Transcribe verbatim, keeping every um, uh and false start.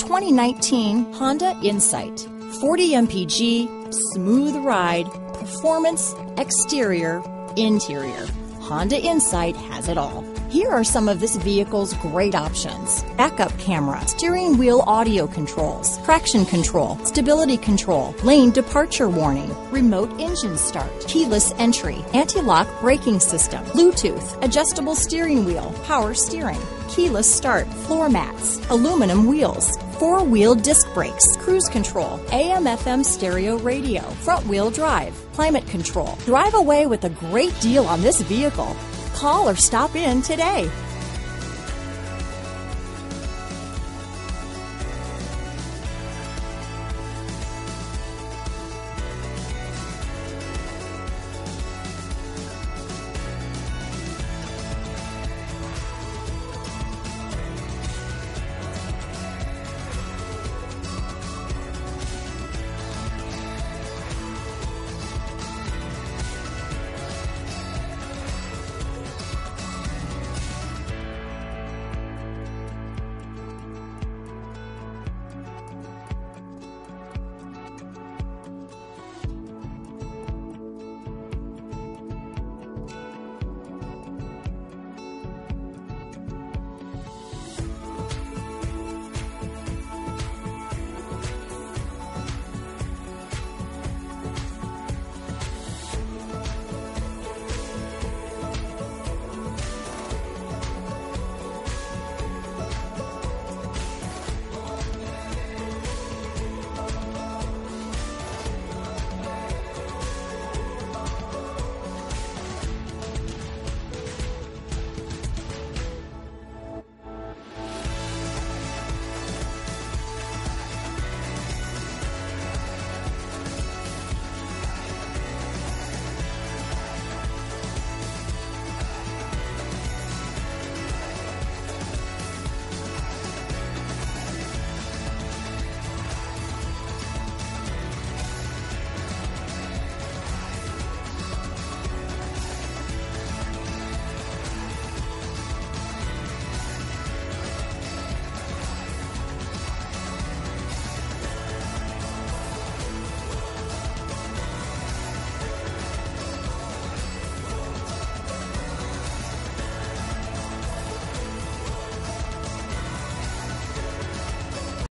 twenty nineteen Honda Insight. forty M P G, smooth ride, performance, exterior, interior. Honda Insight has it all. Here are some of this vehicle's great options: backup camera, steering wheel audio controls, traction control, stability control, lane departure warning, remote engine start, keyless entry, anti-lock braking system, Bluetooth, adjustable steering wheel, power steering, keyless start, floor mats, aluminum wheels, four-wheel disc brakes, cruise control, A M F M stereo radio, front-wheel drive, climate control. Drive away with a great deal on this vehicle. Call or stop in today.